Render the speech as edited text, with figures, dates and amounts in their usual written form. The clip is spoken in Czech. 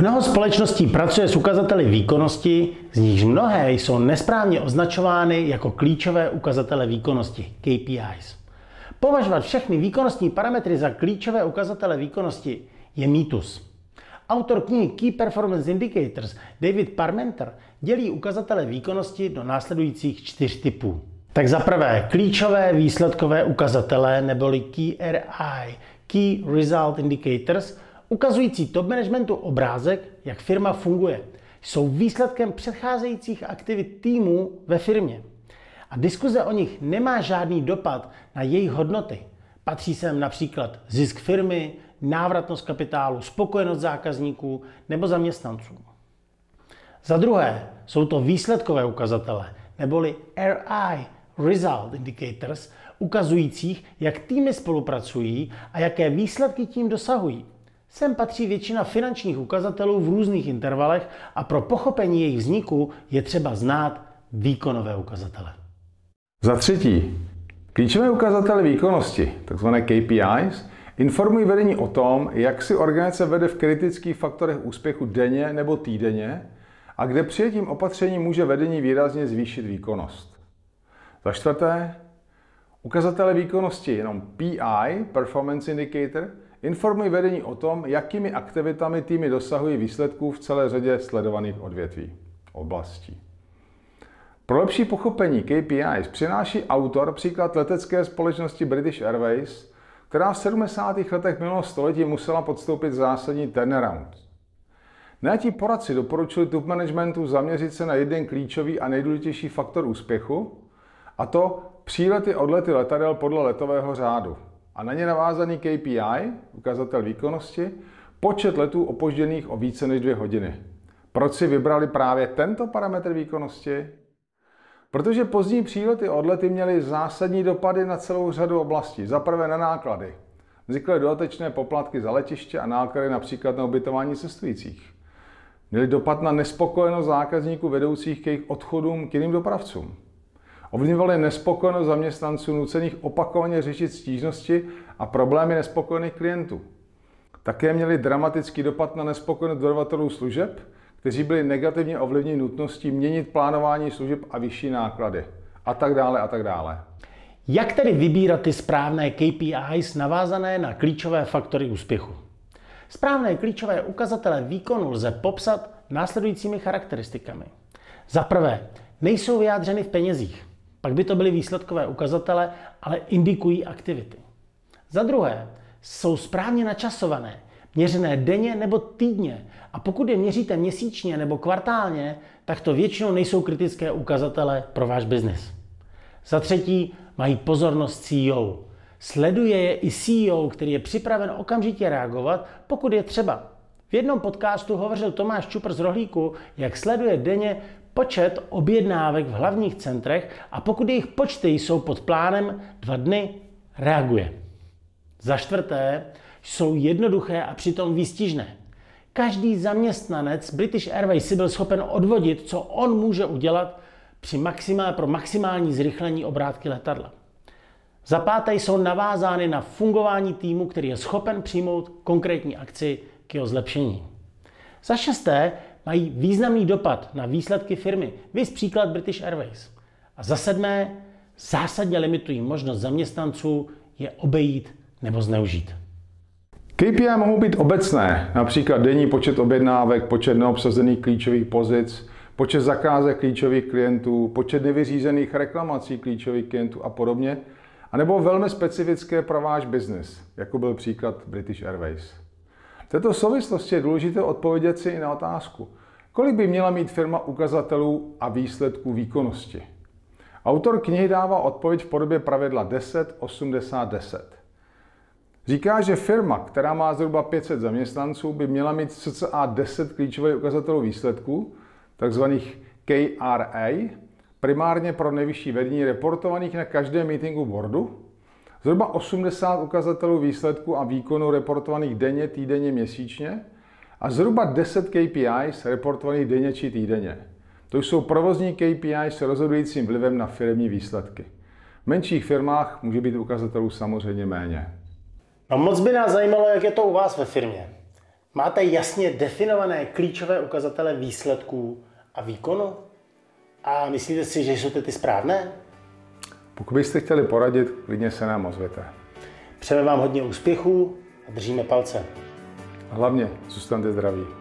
Mnoho společností pracuje s ukazateli výkonnosti, z nichž mnohé jsou nesprávně označovány jako klíčové ukazatele výkonnosti, KPIs. Považovat všechny výkonnostní parametry za klíčové ukazatele výkonnosti je mýtus. Autor knihy Key Performance Indicators David Parmenter dělí ukazatele výkonnosti do následujících 4 typů. Tak za prvé, klíčové výsledkové ukazatele neboli KRI, Key Result Indicators, ukazující top managementu obrázek, jak firma funguje. Jsou výsledkem předcházejících aktivit týmů ve firmě. A diskuze o nich nemá žádný dopad na jejich hodnoty. Patří sem například zisk firmy, návratnost kapitálu, spokojenost zákazníků nebo zaměstnanců. Za druhé, jsou to výsledkové ukazatele, neboli RI, Result Indicators, ukazujících, jak týmy spolupracují a jaké výsledky tím dosahují. Sem patří většina finančních ukazatelů v různých intervalech a pro pochopení jejich vzniku je třeba znát výkonové ukazatele. Za třetí, klíčové ukazatele výkonnosti, takzvané KPIs, informují vedení o tom, jak si organizace vede v kritických faktorech úspěchu denně nebo týdenně a kde přijetím opatření může vedení výrazně zvýšit výkonnost. Za čtvrté, ukazatele výkonnosti, jenom PI, Performance Indicator, informují vedení o tom, jakými aktivitami týmy dosahují výsledků v celé řadě sledovaných odvětví, oblastí. Pro lepší pochopení KPIs přináší autor příklad letecké společnosti British Airways, která v 70. letech minulého století musela podstoupit zásadní turnaround. Najatí poradci doporučili top managementu zaměřit se na jeden klíčový a nejdůležitější faktor úspěchu, a to přílety odlety letadel podle letového řádu. A na ně navázaný KPI, ukazatel výkonnosti, počet letů opožděných o více než 2 hodiny. Proč si vybrali právě tento parametr výkonnosti? Protože pozdní přílety a odlety měly zásadní dopady na celou řadu oblastí. Za prvé na náklady. Vznikly dodatečné poplatky za letiště a náklady například na ubytování cestujících. Měly dopad na nespokojenost zákazníků vedoucích k jejich odchodům k jiným dopravcům. Ovlivňovaly nespokojenost zaměstnanců nucených opakovaně řešit stížnosti a problémy nespokojených klientů. Také měly dramatický dopad na nespokojenost dodavatelů služeb, kteří byli negativně ovlivněni nutností měnit plánování služeb a vyšší náklady. A tak dále, a tak dále. Jak tedy vybírat ty správné KPIs navázané na klíčové faktory úspěchu? Správné klíčové ukazatele výkonu lze popsat následujícími charakteristikami. Za prvé, nejsou vyjádřeny v penězích. Pak by to byly výsledkové ukazatele, ale indikují aktivity. Za druhé, jsou správně načasované, měřené denně nebo týdně, a pokud je měříte měsíčně nebo kvartálně, tak to většinou nejsou kritické ukazatele pro váš biznis. Za třetí, mají pozornost CEO. Sleduje je i CEO, který je připraven okamžitě reagovat, pokud je třeba. V jednom podcastu hovořil Tomáš Čupr z Rohlíku, jak sleduje denně počet objednávek v hlavních centrech, a pokud jejich počty jsou pod plánem 2 dny, reaguje. Za čtvrté, jsou jednoduché a přitom výstižné. Každý zaměstnanec British Airways si byl schopen odvodit, co on může udělat pro maximální zrychlení obrátky letadla. Za páté, jsou navázány na fungování týmu, který je schopen přijmout konkrétní akci k jeho zlepšení. Za šesté, mají významný dopad na výsledky firmy, viz příklad British Airways. A za sedmé, zásadně limitují možnost zaměstnanců je obejít nebo zneužít. KPI mohou být obecné, například denní počet objednávek, počet neobsazených klíčových pozic, počet zakázek klíčových klientů, počet nevyřízených reklamací klíčových klientů a podobně, anebo velmi specifické pro váš biznis, jako byl příklad British Airways. V této souvislosti je důležité odpovědět si i na otázku, kolik by měla mít firma ukazatelů a výsledků výkonnosti. Autor knihy dává odpověď v podobě pravidla 10-80-10. Říká, že firma, která má zhruba 500 zaměstnanců, by měla mít cca 10 klíčových ukazatelů výsledků, takzvaných KRI, primárně pro nejvyšší vedení reportovaných na každém meetingu boardu, zhruba 80 ukazatelů výsledků a výkonu reportovaných denně, týdenně, měsíčně a zhruba 10 KPIs reportovaných denně či týdenně. To jsou provozní KPIs s rozhodujícím vlivem na firemní výsledky. V menších firmách může být ukazatelů samozřejmě méně. No moc by nás zajímalo, jak je to u vás ve firmě. Máte jasně definované klíčové ukazatele výsledků a výkonu? A myslíte si, že jsou ty správné? Pokud byste chtěli poradit, klidně se nám ozvěte. Přejeme vám hodně úspěchů a držíme palce. Hlavně zůstaňte zdraví.